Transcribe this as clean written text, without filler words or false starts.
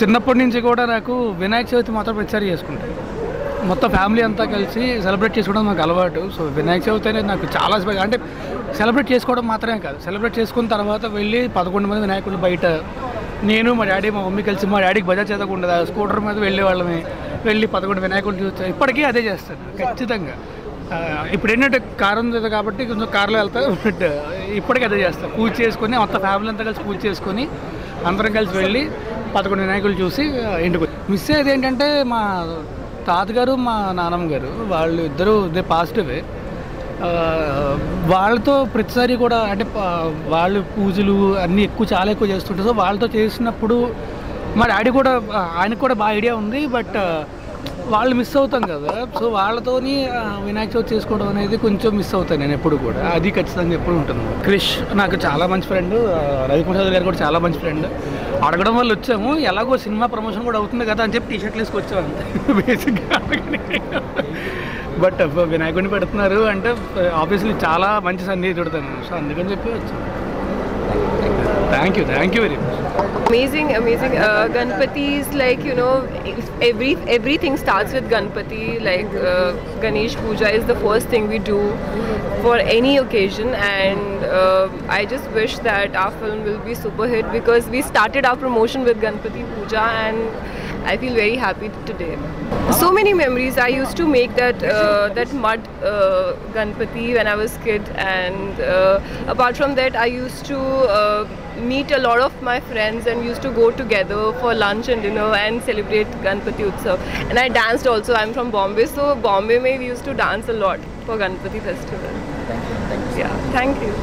చిన్నప్పటి నుంచి కూడా నాకు వినాయక చవితి మాత్రం ప్రచారం చేసుకుంటాను. మొత్తం ఫ్యామిలీ అంతా కలిసి సెలబ్రేట్ చేసుకోవడం నాకు అలవాటు. సో వినాయక చవితి అనేది నాకు చాలా అంటే సెలబ్రేట్ చేసుకోవడం మాత్రమే కాదు, సెలబ్రేట్ చేసుకున్న తర్వాత వెళ్ళి 11 మంది వినాయకులు బయట, నేను మా డాడీ మా మమ్మీ కలిసి, మా డాడీకి బజాజ్ చదవకుండా స్కూటర్ మీద వెళ్ళేవాళ్ళమే, వెళ్ళి 11 వినాయకులు చూస్తాను. ఇప్పటికీ అదే చేస్తాను ఖచ్చితంగా. ఇప్పుడు ఏంటంటే కారు ఉంది కాబట్టి కొంచెం కారులో వెళ్తా, బట్ ఇప్పటికీ అదే చేస్తాను. పూజ చేసుకొని మొత్తం ఫ్యామిలీ అంతా కలిసి పూజ చేసుకొని అందరం కలిసి వెళ్ళి 11 వినాయకులు చూసి ఇంటికి మిస్ అయ్యేది ఏంటంటే మా తాతగారు మా నానమ్మ గారు వాళ్ళు ఇద్దరు దే పాజిటివే. వాళ్ళతో ప్రతిసారి కూడా అంటే వాళ్ళు పూజలు అన్నీ చాలా ఎక్కువ చేస్తుంటారు. సో వాళ్ళతో చేసినప్పుడు మా డాడీ కూడా, ఆయనకు కూడా బాగా ఐడియా ఉంది, బట్ వాళ్ళు మిస్ అవుతాం కదా. సో వాళ్ళతోని వినాయక చవితి చేసుకోవడం అనేది కొంచెం మిస్ అవుతాను నేను ఎప్పుడు కూడా, అది ఖచ్చితంగా ఎప్పుడు ఉంటుంది. క్రిష్ నాకు చాలా మంచి ఫ్రెండ్, రవికుమార్ గారు కూడా చాలా మంచి ఫ్రెండ్. అడగడం వల్ల వచ్చాము, ఎలాగో సినిమా ప్రమోషన్ కూడా అవుతుంది కదా అని చెప్పి టీషర్ట్లు వేసుకొచ్చాము అంతే బేసిక్గా. బట్ వినాయకుడిని పెడుతున్నారు అంటే ఆబ్వియస్లీ చాలా మంచి సన్నిహితుడు తను, సో అందుకని చెప్పి వచ్చాము. Thank you very much. Amazing. Ganpati is like, you know, everything starts with Ganpati. Like Ganesh Puja is the first thing we do for any occasion, and I just wish that our film will be super hit because we started our promotion with Ganpati Puja, and I feel very happy today. So many memories. I used to make that mud Ganpati when I was kid, and apart from that, I used to meet a lot of my friends and used to go together for lunch and dinner and celebrate Ganpati Utsav. And I danced also. I'm from Bombay, so Bombay we used to dance a lot for Ganpati festival. Thank you. Yeah, thank you.